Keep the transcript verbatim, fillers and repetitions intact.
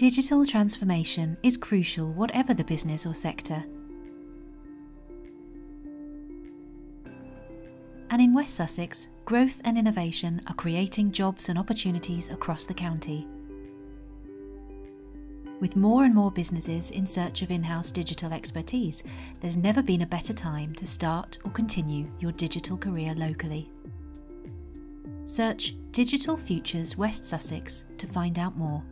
Digital transformation is crucial whatever the business or sector. And in West Sussex, growth and innovation are creating jobs and opportunities across the county, with more and more businesses in search of in-house digital expertise. There's never been a better time to start or continue your digital career locally. Search Digital Futures West Sussex to find out more.